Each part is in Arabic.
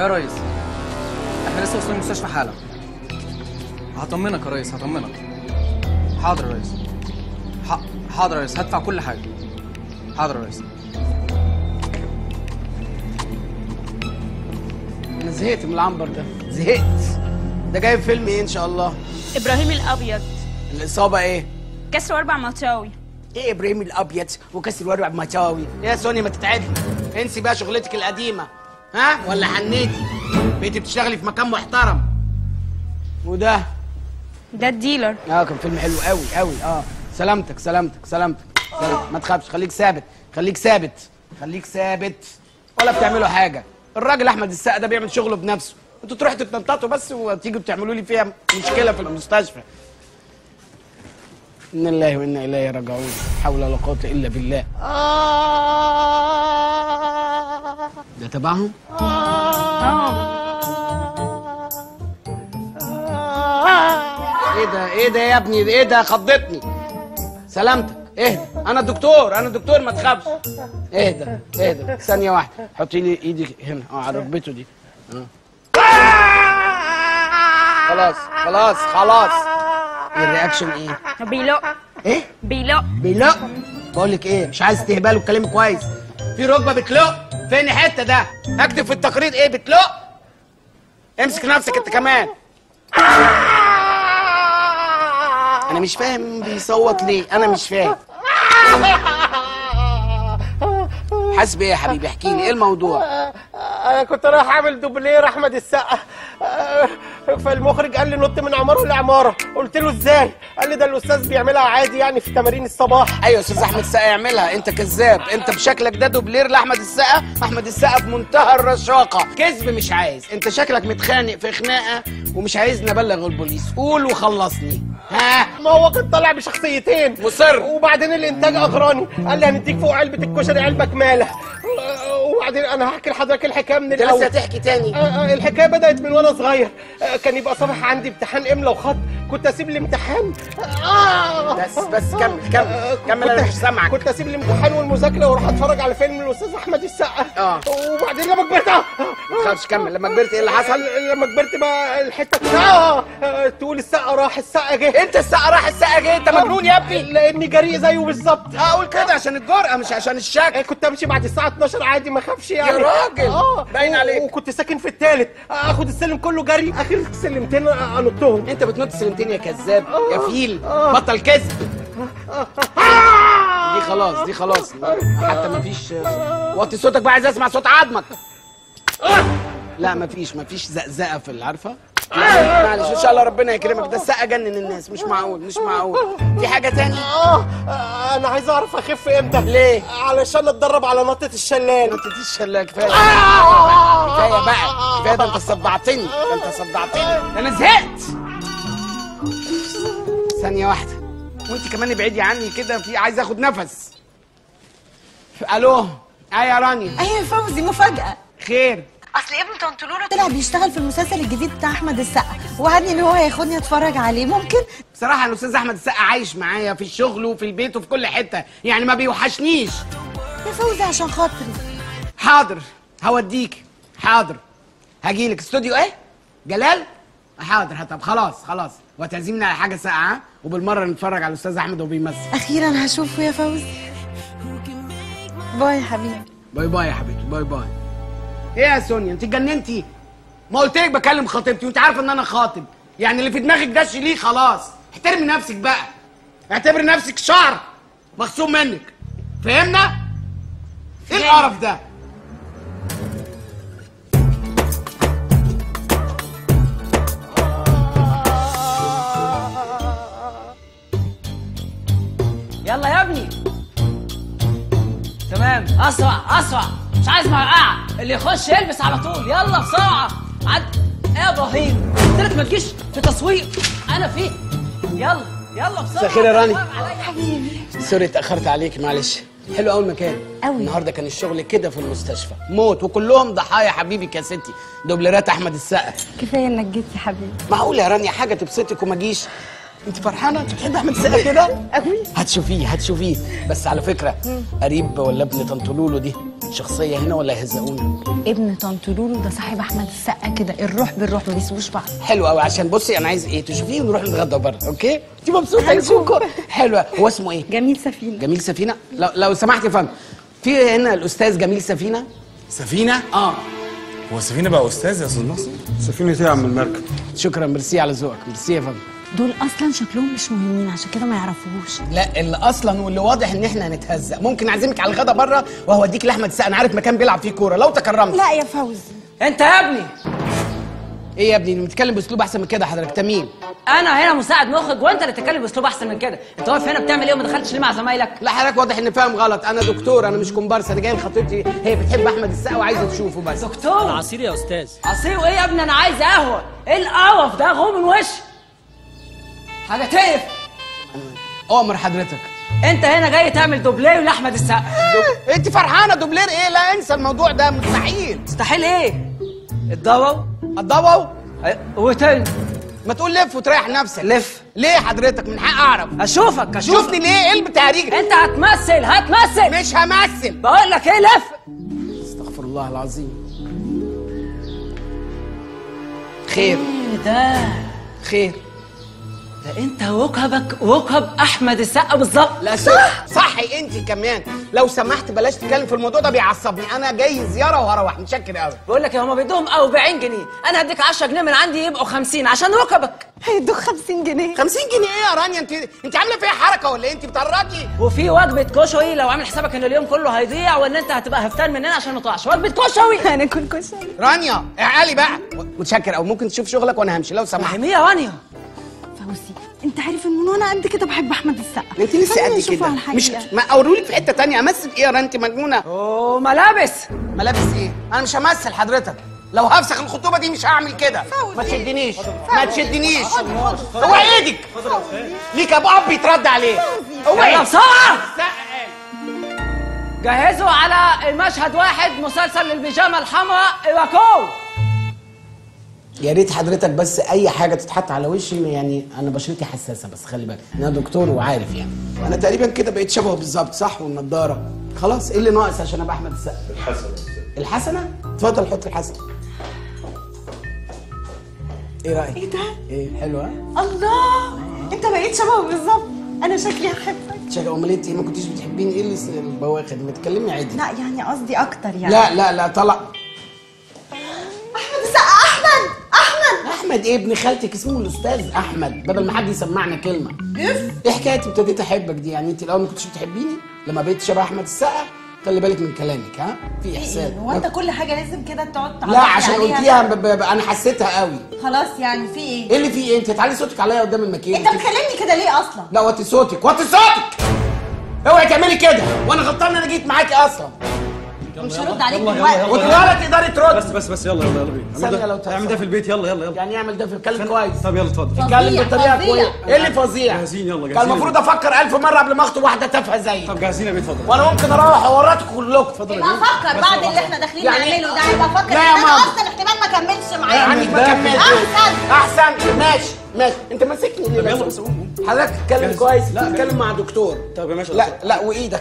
يا ريس احنا لسه واصلين المستشفى حالا. هطمنك يا ريس هطمنك. حاضر يا ريس. حاضر يا ريس هدفع كل حاجة. حاضر يا ريس. أنا زهقت من العنبر ده، زهقت. ده جايب فيلم إيه إن شاء الله؟ إبراهيم الأبيض. الإصابة إيه؟ كسر وربع مطاوي. إيه إبراهيم الأبيض وكسر وربع مطاوي؟ يا سوني ما تتعبي، انسي بقى شغلتك القديمة. ها؟ ولا حنيتي؟ بقيتي بتشتغلي في مكان محترم. وده؟ ده الديلر. كان فيلم حلو قوي قوي. سلامتك سلامتك سلامتك. ما تخافش، خليك ثابت خليك ثابت خليك ثابت، ولا بتعملوا حاجة. الراجل احمد السقا ده بيعمل شغله بنفسه، انتوا تروحوا تتنططوا بس وتيجوا بتعملوا لي فيها مشكله في المستشفى. ان الله وانا اليه راجعون، حول ولا قوه الا بالله. ده تبعهم؟ ايه ده يا ابني، ايه ده؟ خضتني. سلامتك، اهدى، انا دكتور ما تخافش. اهدى ثانيه واحده، حطي لي ايدك هنا على ركبته دي. خلاص. الرياكشن ايه؟ بيلق. ايه؟ بيلق. بقول لك ايه، مش عايز تهبله الكلام كويس. في ركبه بتلق فين الحته ده؟ اكتب في التقرير ايه بتلق. امسك نفسك انت كمان. انا مش فاهم بيصوت ليه، انا مش فاهم. حاسس بايه يا حبيبي؟ احكي لي ايه الموضوع. انا كنت رايح اعمل دوبلير احمد السقا، فالمخرج قال لي نط من عماره لعماره. قلت له ازاي؟ قال لي ده الاستاذ بيعملها عادي يعني في تمارين الصباح. ايوه استاذ احمد السقا يعملها. انت كذاب، انت بشكلك ده دوبلير لاحمد السقا. احمد السقا في منتهى الرشاقه، كذب مش عايز. انت شكلك متخانق في خناقه ومش عايزني ابلغ البوليس، قول وخلصني. ها؟ ما هو كان طالع بشخصيتين مصر، وبعدين الانتاج اغراني قال لي هنديك فوق علبه الكشري علبك مالح. وبعدين انا هحكي لحضرتك الحكايه من الاول. انت لسه هتحكي تاني؟ الحكايه بدات من وانا صغير. كان يبقى صباح عندي امتحان املا وخط، كنت اسيب الامتحان. بس كمل انا مش سامعك. كنت اسيب الامتحان والمذاكره واروح اتفرج على فيلم الاستاذ احمد السقا. وبعدين لما كبرت ما تخافش كمل. لما كبرت ايه اللي حصل؟ لما كبرت بقى الحته تقول السقا راح السقا جه. انت السقا راح السقا جه؟ انت مجنون يا ابني. لاني جريء زيه بالظبط. هقول كده عشان الجرأه مش عشان الشك. كنت امشي بعد الساعه 12 عادي ما اخافش يعني. يا راجل باين عليك. وكنت ساكن في الثالث، اخد السلم كله جري، اخر سلمتين انطهم. انت بتنط سلمتين يا كذاب يا فيل. بطل كذب. دي خلاص حتى مفيش. وطي صوتك بقى، عايز اسمع صوت عظمك. لا مفيش زقزقه في العارفه. معلش ان شاء الله ربنا يكرمك. ده السقا جنن الناس، مش معقول. في حاجه تاني؟ انا عايز اعرف اخف امتى. ليه؟ علشان اتدرب على نطه الشلال. كفايه بقى. ده انت صدعتني، انا زهقت. ثانيه واحده، وانت كمان ابعدي عني كده، في عايز اخد نفس. الو. يا رانيا. يا فوزي، مفاجاه. خير؟ اصل ابن طنط لولو طلع بيشتغل في المسلسل الجديد بتاع احمد السقا، وهدني ان هو هياخدني اتفرج عليه. ممكن؟ بصراحه الاستاذ احمد السقا عايش معايا في الشغل وفي البيت وفي كل حته، يعني ما بيوحشنيش يا فوزي عشان خاطري. حاضر هوديك، حاضر هجيلك. استوديو ايه؟ جلال. حاضر. طب خلاص وتعزمني على حاجه ساقعه، وبالمره نتفرج على الاستاذ احمد وهو بيمثل. اخيرا هشوفه يا فوزي. باي يا حبيبي. باي. ايه يا سونيا، انت اتجننتي؟ ما قلت لك بكلم خطيبتي وانت عارفه ان انا خاطب، يعني اللي في دماغك ده شيليه خلاص. احترمي نفسك بقى، اعتبري نفسك شعر مخصوم منك، فهمنا؟ ايه القرف ده؟ يلا يا ابني. تمام، اسرع مش عايز مرقعه. اللي يخش يلبس على طول، يلا بسرعه. يا ابراهيم قلت لك ما تجيش في تسويق انا فيه. يلا بسرعه. مساء الخير يا راني حبيبي. سوري اتاخرت عليك، معلش. حلو قوي المكان قوي. النهارده كان الشغل كده في المستشفى موت، وكلهم ضحايا حبيبي كاستي، دوبلرات احمد السقا. كفايه انك جيت يا حبيبي. معقول يا رانيا حاجه تبسطك وما جيش؟ انت فرحانه؟ انت بتحبي احمد السقا كده؟ قوي. هتشوفيه هتشوفيه. بس على فكره قريب ولا ابن طنط لولو دي شخصيه هنا ولا هيهزقونا؟ ابن طنط لولو ده صاحب احمد السقا كده، الروح بالروح ما بيسيبوش بعض. حلو قوي. عشان بصي انا عايز ايه تشوفيه ونروح نتغدى بره. اوكي انت مبسوطه نشوفكم؟ حلوه. هو اسمه ايه؟ جميل سفينه. جميل سفينه. لو سمحت يا فندم، في هنا الاستاذ جميل سفينه. سفينه؟ اه. هو سفينه بقى استاذ يا استاذ ناصر؟ سفينه ايه يا عم المركب؟ شكرا، ميرسي على ذوقك. ميرسي يا فندم. دول اصلا شكلهم مش مهمين عشان كده ما يعرفوهوش. لا اللي اصلا واللي واضح ان احنا هنتهزق. ممكن اعزمك على الغدا بره وهوديك لاحمد السقا، انا عارف مكان بيلعب فيه كوره لو تكرمت. لا يا فوزي. انت يا ابني ايه يا ابني؟ بتتكلم باسلوب احسن من كده. حضرتك انت مين؟ انا هنا مساعد مخرج وانت اللي بتتكلم باسلوب احسن من كده. انت واقف هنا بتعمل ايه وما دخلتش ليه مع زمايلك؟ لا حضرتك واضح ان فاهم غلط. انا دكتور، انا مش كومبارس. انا جاي لخطيبتي، هي بتحب احمد السقا وعايزه تشوفه. بس دكتور انا عصير يا استاذ. عصير وايه يا ابني؟ انا عايز قهوه. ايه القرف ده؟ غوم من وشي حاجه تقف. امر حضرتك انت هنا جاي تعمل دوبلير لاحمد السقا. انت فرحانه دوبلير ايه؟ لا انسى الموضوع ده، مستحيل. مستحيل ايه؟ اتضووا وتاني ما تقول لف وتريح نفسك. لف ليه حضرتك؟ من حق اعرف. اشوفك شوفني ليه؟ قلب تهريج. انت هتمثل. مش همثل. بقول لك ايه لف. استغفر الله العظيم. خير ايه ده؟ خير ده انت ركبك ركب احمد السقا بالظبط. لا صح صحي. انت كمان لو سمحت بلاش تتكلم في الموضوع ده، بيعصبني. انا جاي زياره وهروح. متشكر قوي. بقول لك يا هما بيدوهم 40 جنيه، انا هديك 10 جنيه من عندي يبقوا 50 عشان ركبك. هيدوك 50 جنيه؟ 50 جنيه ايه يا رانيا؟ انت عامله فيها حركه ولا انت بتهرجي؟ وفي وجبه كشري لو عامل حسابك ان اليوم كله هيضيع وان انت هتبقى هفتان مننا عشان ما تقعش. وجبه كشري. انا اكل كشري. رانيا اعقلي بقى. متشكر. او ممكن تشوف شغلك وانا همشي لو سمحت. فهميه يا رانيا. بصي انت عارف ان انا قد كده بحب احمد السقا. انت لسه قد كده؟ مش ما اورولي في حته ثانيه. امثل ايه يا انت مجنونه؟ اوه ملابس ايه؟ انا مش همثل حضرتك. لو هفسخ الخطوبه دي مش هعمل كده. ما تشدنيش. هو ايدك ليك اب بيترد عليه. هو ايه؟ جهزوا على المشهد واحد، مسلسل للبيجامه الحمراء اراكو. يا ريت حضرتك بس اي حاجه تتحط على وشي، يعني انا بشرتي حساسه بس خلي بالك انا دكتور وعارف. يعني انا تقريبا كده بقيت شبهه بالظبط صح؟ والنضاره خلاص. ايه اللي ناقص عشان ابقى احمد السقا؟ الحسنه. اتفضل حط الحسنه. ايه رايك؟ ايه ده؟ ايه حلوه؟ الله انت بقيت شبهه بالظبط. انا شكلي هحبك. امال انت ما كنتيش بتحبيني؟ ايه اللي البواخد؟ ما تكلمني عادي. لا يعني قصدي اكتر يعني. لا طلع احمد. ايه ابن خالتك اسمه الاستاذ احمد، بدل ما حد يسمعنا كلمه. ايه حكايه ابتديت احبك دي؟ يعني انت الاول ما كنتش بتحبيني، لما بقيت شبه احمد السقا خلي بالك من كلامك. ها في احساس؟ هو انت كل حاجه لازم كده تقعد تعمل؟ لا عشان قلتيها انا حسيتها قوي. خلاص يعني في ايه؟ ايه اللي في ايه؟ انت تعالي صوتك عليا قدام الماكينه. انت بتكلمني كده ليه اصلا؟ لا وطي صوتك اوعي تعملي كده وانا غلطان ان انا جيت معاكي اصلا. مش هرد عليك دلوقتي وتقدر ترد. بس يلا بينا. ثانية لو تعمل ده في البيت. يلا يعني اعمل ده في الكلام كويس. طب يلا اتفضل. اتكلم بطريقه كويسه. ايه اللي فظيع؟ جاهزين؟ يلا جاهزين. كان المفروض افكر 1000 مرة قبل ما اخطب واحدة تافهة زيك. طب جاهزين يا بيه؟ اتفضل. وانا ممكن اروح اورطكم كلكم. اتفضل. يبقى افكر بعد اللي احنا داخلين نعمله ده. يبقى افكر ان انا اصلا احتمال ما كملش معايا. يعني ما كملش. احسن. ماشي. انت ماسكني ليه؟ يلا بس قوم. حضرتك اتكلم كويس، اتكلم مع دكتور. طب يا باشا لا وايدك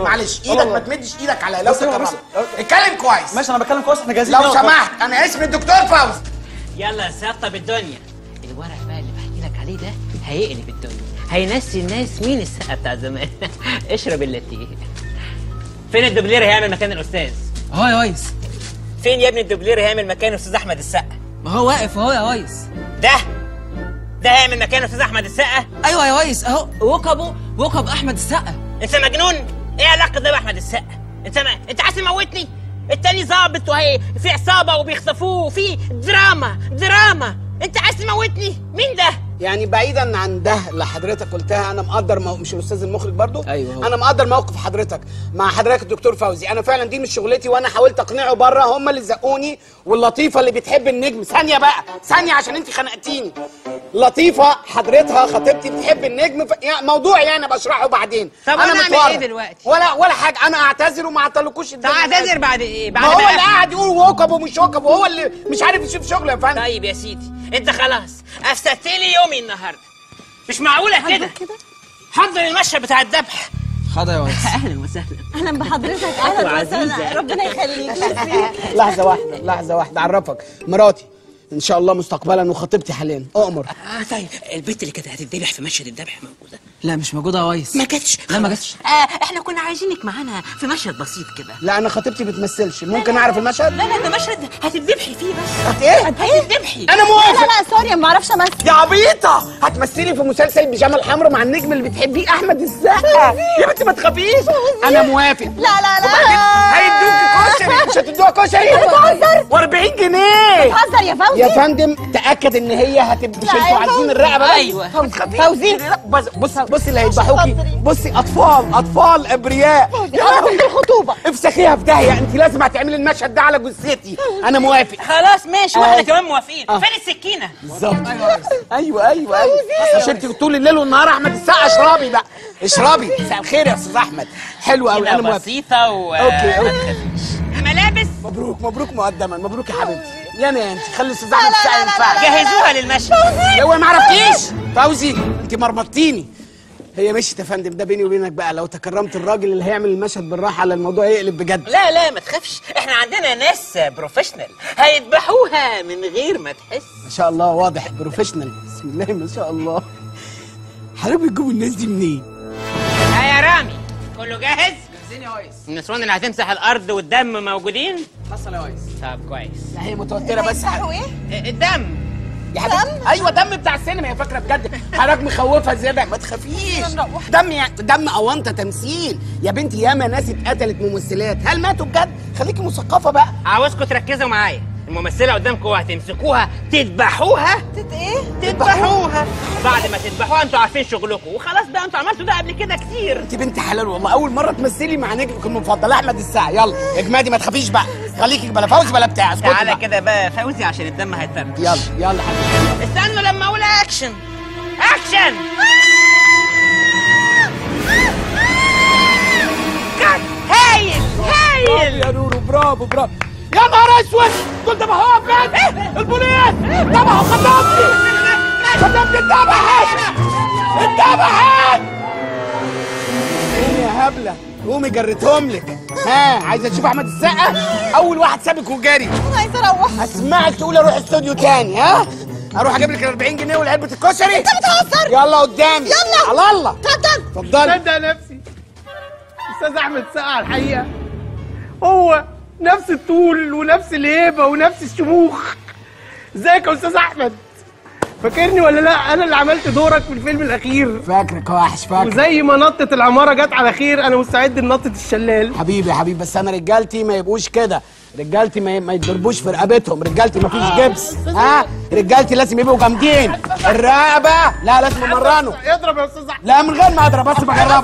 معلش. ايدك ما تمدش ايدك على لو تكرمت. اتكلم كويس. ماشي انا بتكلم كويس. احنا جاهزين لو سمحت. انا اسمي الدكتور فوزي. يلا سطب الدنيا. الورق بقى اللي بحكي لك عليه ده هيقلب الدنيا، هينسي الناس مين السقا بتاع زمان. اشرب اللاتيه. فين الدوبلير هيعمل مكان الاستاذ؟ اهو يا ريس. فين يا ابني الدوبلير هيعمل مكان الاستاذ احمد السقا؟ ما هو واقف اهو يا ريس. ده هيعمل مكان الاستاذ احمد السقا؟ ايوه يا ريس اهو. ركب احمد السقا. انت مجنون؟ ايه علاقه ده باحمد السقا؟ انت عايز تموتني؟ التاني ظابط وهي في عصابه وبيخطفوه وفي دراما. انت عايز تموتني؟ مين ده؟ يعني بعيدا عن ده اللي حضرتك قلتها، انا مقدر مش الاستاذ المخرج برضو؟ ايوه. انا مقدر موقف حضرتك مع حضرتك الدكتور فوزي. انا فعلا دي مش شغلتي وانا حاولت اقنعه بره، هم اللي زقوني. واللطيفه اللي بتحب النجم ثانيه عشان انت خنقتيني. لطيفه حضرتها خطيبتي بتحب النجم، موضوع يعني بشرحه بعدين. طب انا اعمل ايه دلوقتي؟ ولا حاجه. انا اعتذر وما اعتلكوش. طب اعتذر بعد ايه؟ بعد ما هو اللي قاعد يقول وكب ومش وكب وهو اللي مش عارف يشوف شغله يا فندم. طيب يا سيدي انت خلاص افسدت لي يومي النهارده. مش معقوله كده. حضر المشهد بتاع الذبح. حاضر يا ونس. اهلا وسهلا. اهلا بحضرتك. اهلا وسهلا. ربنا يخليك. لحظه واحده لحظه واحده، اعرفك مراتي ان شاء الله مستقبلا وخطيبتي حاليا. اؤمر. طيب البنت اللي كانت هتتذبح في مشهد الذبح موجوده؟ لا مش موجوده يا ويس. ما جاتش. لا ما جاتش. احنا كنا عايزينك معانا في مشهد بسيط كده. لا انا خطيبتي بتمثلش. ممكن اعرف المشهد؟ لا لا ده مشهد هتتذبحي فيه بس. ايه؟ هتتذبحي. انا موافق. لا لا سوري ما اعرفش امثل. يا عبيطه هتمثلي في مسلسل بيجامه الحمراء مع النجم اللي بتحبيه احمد السقا. يا بنتي ما تخافيش. انا موافق. لا لا لا. هيدوكي كشري. مش هتدوها كشري. بتهزر. و40 جنيه. بتهزر يا فوزي. يا فندم تاكد ان هي هتبقى عايزين الرقبه. ايوه فوزي. بصي بصي اللي هيذبحوكي. بصي اطفال اطفال ابرياء. يا الخطوبه افسخيها في داهيه. انت لازم هتعملي المشهد ده على جثتي. انا موافق. خلاص ماشي واحنا كمان موافقين. فين السكينه؟ بالظبط. ايوه ايوه ايوه عشان انت طول الليل والنهار احمد السقا. اشربي بقى اشربي. مساء الخير يا استاذ احمد. حلوه قوي انا موافق. بسيطه و اوكي. ملابس. مبروك مبروك مقدما. مبروك يا حبيبتي. يا انت خلي استاذ احمد السقا ينفعك. جهزوها للمشهد. هو ما عرفتيش فوزي انت مرمطتيني. هي مشيت يا فندم. ده بيني وبينك بقى لو تكرمت الراجل اللي هيعمل المشهد بالراحه على الموضوع هيقلب بجد. لا لا ما تخافش احنا عندنا ناس بروفيشنال هيذبحوها من غير ما تحس. ما شاء الله واضح بروفيشنال. بسم الله ما شاء الله. حضرتك بتجيبوا الناس دي منين؟ ها يا رامي كله جاهز؟ جاهزين يا ويس. النسوان اللي هتمسح الارض والدم موجودين؟ حصل يا ويس. طب كويس. لا هي متوتره بس. هيمسحوا ايه؟ الدم يا حبيبتي. ايوه دم بتاع السينما. هي فاكره بجد حضرتك مخوفها زياده. ما تخافيش دم يعني دم اونطه تمثيل يا بنتي. ياما ناس اتقتلت ممثلات. هل ماتوا بجد؟ خليكي مثقفه بقى. عاوزكم تركزوا معايا. الممثله قدامكم هتمسكوها تذبحوها. ايه؟ تذبحوها. بعد ما تذبحوها انتوا عارفين شغلكم وخلاص بقى. انتوا عملتوا ده قبل كده كتير. انت بنت حلال والله. اول مره تمثلي مع نجمك المفضل احمد السقا. يلا يا جماعه ما تخافيش بقى. خليكي بلا فوزي بلا بتاع. اسكتي تعالى كده بقى فوزي عشان الدم هيتفرج. يلا يلا حبيبي. استنوا لما اقول اكشن. اكشن. كات. هايل هايل. يا نورو برافو برافو. يا نهار اسود دول ذبحوها بجد. البوليس ذبحوا خطيبتي. خطيبتي اتذبحت اتذبحت. ايه يا هبله؟ قومي جريتهم لك. ها عايزه تشوف احمد السقا؟ اول واحد سابك وجري. انا عايزه اروح. هسمعك تقولي اروح استوديو تاني. ها اروح اجيب لك 40 جنيه وعلبه الكشري. انت بتهزر. يلا قدامي. يلا على الله. اتفضل اتفضلي. صدق نفسي استاذ احمد السقا على الحقيقه هو نفس الطول ونفس الهيبه ونفس الشموخ. ازيك يا استاذ احمد؟ فاكرني ولا لا؟ انا اللي عملت دورك في الفيلم الاخير. فاكرك وحش فاكرك. وزي ما نطه العماره جت على خير انا مستعد لنطه الشلال. حبيبي حبيبي بس انا رجالتي ما يبقوش كده. رجالتي ما يتضربوش في رقبتهم. رجالتي ما فيش جبس. ها رجالتي لازم يبقوا جامدين. الرقبه لا لازم نمرنه. اضرب يا استاذ احمد. لا من غير ما اضرب بس بجربها.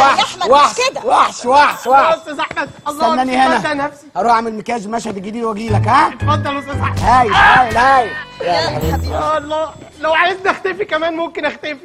وحش وحش وحش وحش يا استاذ احمد. الله استناني هنا اروح اعمل مكياج المشهد الجديد واجي لك. ها اتفضل يا استاذ احمد. هاي هاي هاي يا حبيبي. الله لو عايزني اختفي كمان ممكن اختفي.